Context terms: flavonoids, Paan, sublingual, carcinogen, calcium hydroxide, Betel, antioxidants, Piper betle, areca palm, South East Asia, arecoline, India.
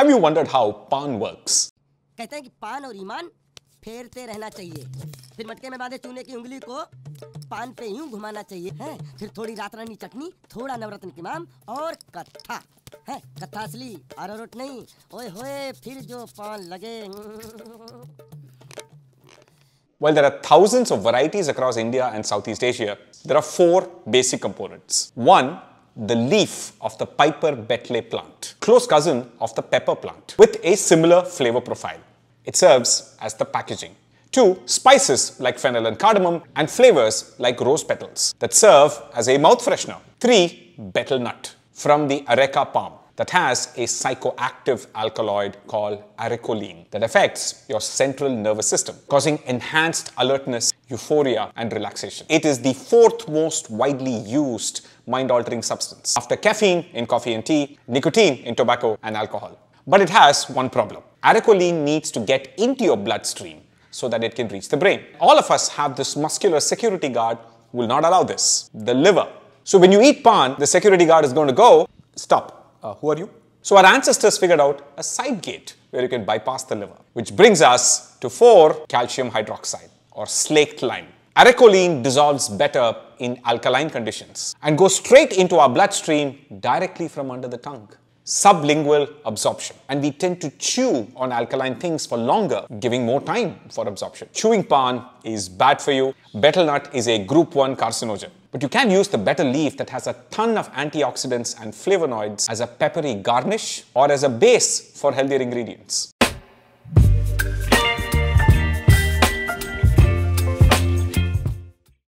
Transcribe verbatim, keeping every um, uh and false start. Have you wondered how Paan works? कहते हैं कि पान और ईमान फेरते रहना चाहिए, फिर मटके में बांधे चूने की उंगली को पान पे यूं घुमाना चाहिए, हैं? फिर थोड़ी रातरानी चटनी, थोड़ा नवरत्न की माम और कत्था, हैं? कत्था असली, अरारोट नहीं। ओए होए, फिर जो पान लगे। While there are thousands of varieties across India and Southeast Asia, there are four basic components. One, the leaf of the Piper betle plant, close cousin of the pepper plant, with a similar flavor profile. It serves as the packaging. Two, spices like fennel and cardamom and flavors like rose petals that serve as a mouth freshener. Three, betel nut from the areca palm that has a psychoactive alkaloid called arecoline that affects your central nervous system, causing enhanced alertness, euphoria, and relaxation. It is the fourth most widely used mind-altering substance, after caffeine in coffee and tea, nicotine in tobacco and alcohol. But it has one problem. Arecoline needs to get into your bloodstream so that it can reach the brain. All of us have this muscular security guard who will not allow this, the liver. So when you eat Paan, the security guard is going to go, stop. Uh, who are you? So our ancestors figured out a side gate where you can bypass the liver, which brings us to four, calcium hydroxide or slaked lime. Arecoline dissolves better in alkaline conditions and goes straight into our bloodstream directly from under the tongue. Sublingual absorption. And we tend to chew on alkaline things for longer, giving more time for absorption. Chewing Paan is bad for you. Betel nut is a group one carcinogen. But you can use the betel leaf that has a ton of antioxidants and flavonoids as a peppery garnish or as a base for healthier ingredients.